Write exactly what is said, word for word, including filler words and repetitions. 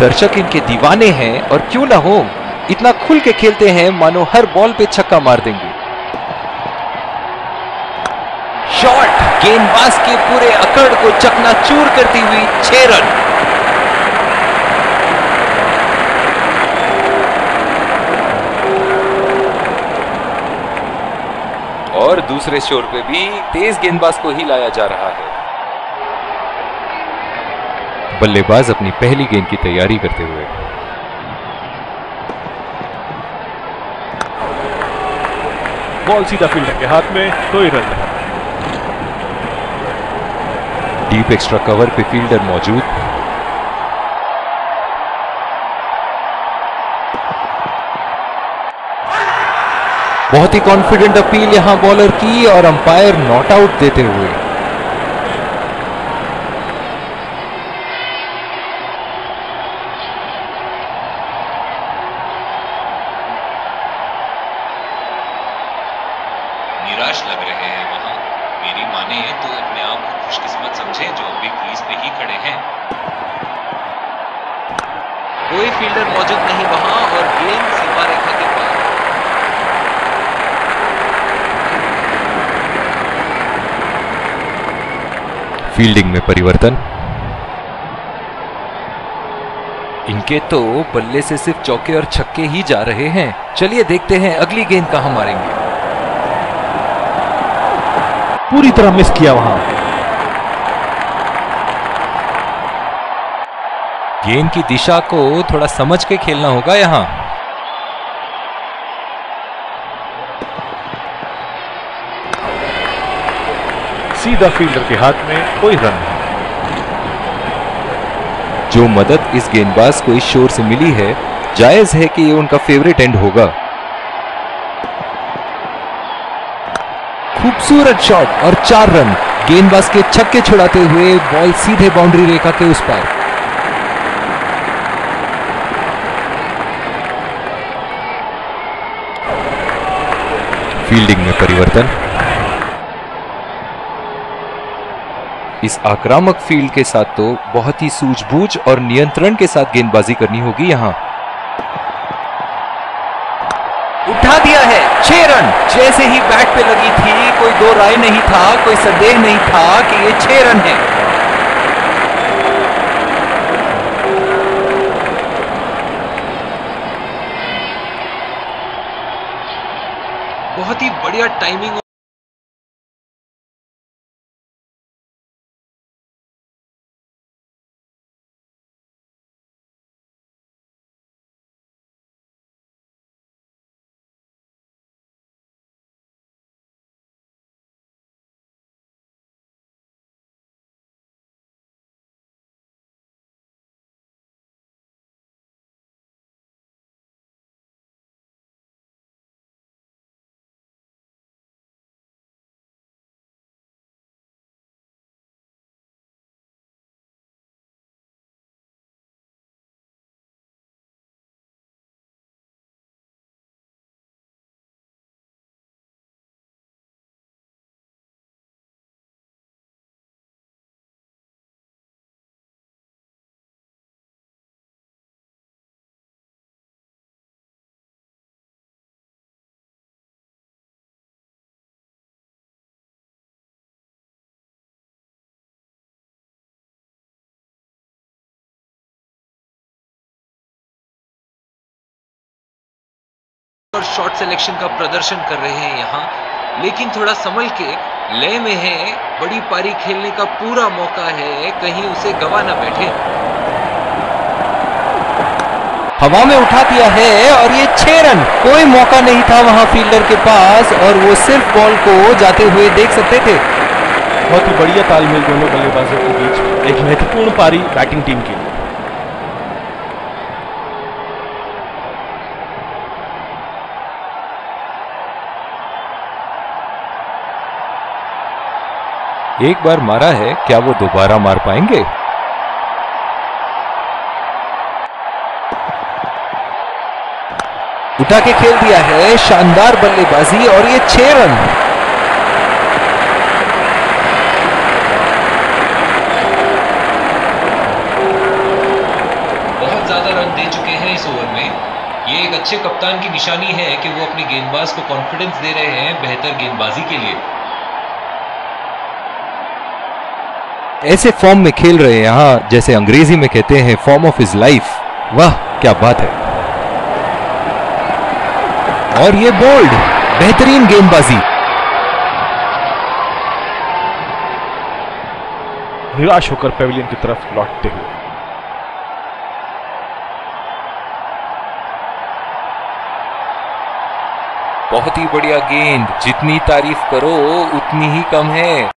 दर्शक इनके दीवाने हैं और क्यों ना हो, इतना खुल के खेलते हैं मानो हर बॉल पे छक्का मार देंगे। शॉट गेंदबाज के पूरे अकड़ को चकनाचूर करती हुई छह रन। और दूसरे शॉट पे भी तेज गेंदबाज को ही लाया जा रहा है। बल्लेबाज अपनी पहली गेंद की तैयारी करते हुए बॉल सीधा फील्डर के हाथ में, कोई रन नहीं। डीप एक्स्ट्रा कवर पे फील्डर मौजूद। बहुत ही कॉन्फिडेंट अपील यहां बॉलर की और अंपायर नॉट आउट देते हुए। निराश लग रहे हैं वहां, मेरी माने तो अपने आप को खुशकिस्मत समझे जो अभी क्रीज पे ही खड़े हैं। कोई फील्डर मौजूद नहीं वहां और गेंद सीमा रेखा के पार। फील्डिंग में परिवर्तन। इनके तो बल्ले से सिर्फ चौके और छक्के ही जा रहे हैं। चलिए देखते हैं अगली गेंद कहां मारेंगे। पूरी तरह मिस किया वहां। गेंद की दिशा को थोड़ा समझ के खेलना होगा यहां। सीधा फील्डर के हाथ में, कोई रन नहीं। जो मदद इस गेंदबाज को इस शोर से मिली है, जायज है कि ये उनका फेवरेट एंड होगा। खूबसूरत शॉट और चार रन। गेंदबाज के छक्के छुड़ाते हुए बॉल सीधे बाउंड्री रेखा के उस पार। फील्डिंग में परिवर्तन। इस आक्रामक फील्ड के साथ तो बहुत ही सूझबूझ और नियंत्रण के साथ गेंदबाजी करनी होगी यहां। उठा दिया है छह रन। जैसे ही बैट पे लगी थी कोई दो राय नहीं था, कोई संदेह नहीं था कि ये छह रन है। बहुत ही बढ़िया टाइमिंग। शॉट सिलेक्शन का प्रदर्शन कर रहे हैं यहां, लेकिन थोड़ा संभल के लय में है। बड़ी पारी खेलने का पूरा मौका है, कहीं उसे गवा ना बैठे। हवा में उठा दिया है और ये छह रन। कोई मौका नहीं था वहां फील्डर के पास और वो सिर्फ बॉल को जाते हुए देख सकते थे। बहुत ही बढ़िया तालमेल दोनों बल्लेबाजों के बीच। एक महत्वपूर्ण पारी बैटिंग टीम की। एक बार मारा है, क्या वो दोबारा मार पाएंगे? उठा के खेल दिया है। शानदार बल्लेबाजी और ये छह रन। बहुत अच्छे कप्तान की निशानी है कि वो अपने गेंदबाज को कॉन्फिडेंस दे रहे हैं बेहतर गेंदबाजी के लिए। ऐसे फॉर्म में खेल रहे हैं, यहाँ जैसे अंग्रेजी में कहते हैं फॉर्म ऑफ हिज लाइफ। वाह क्या बात है, और ये बोल्ड बेहतरीन गेंदबाजी। निराश होकर पेविलियन की तरफ लौटते हुए बहुत ही बढ़िया गेंद, जितनी तारीफ करो उतनी ही कम है।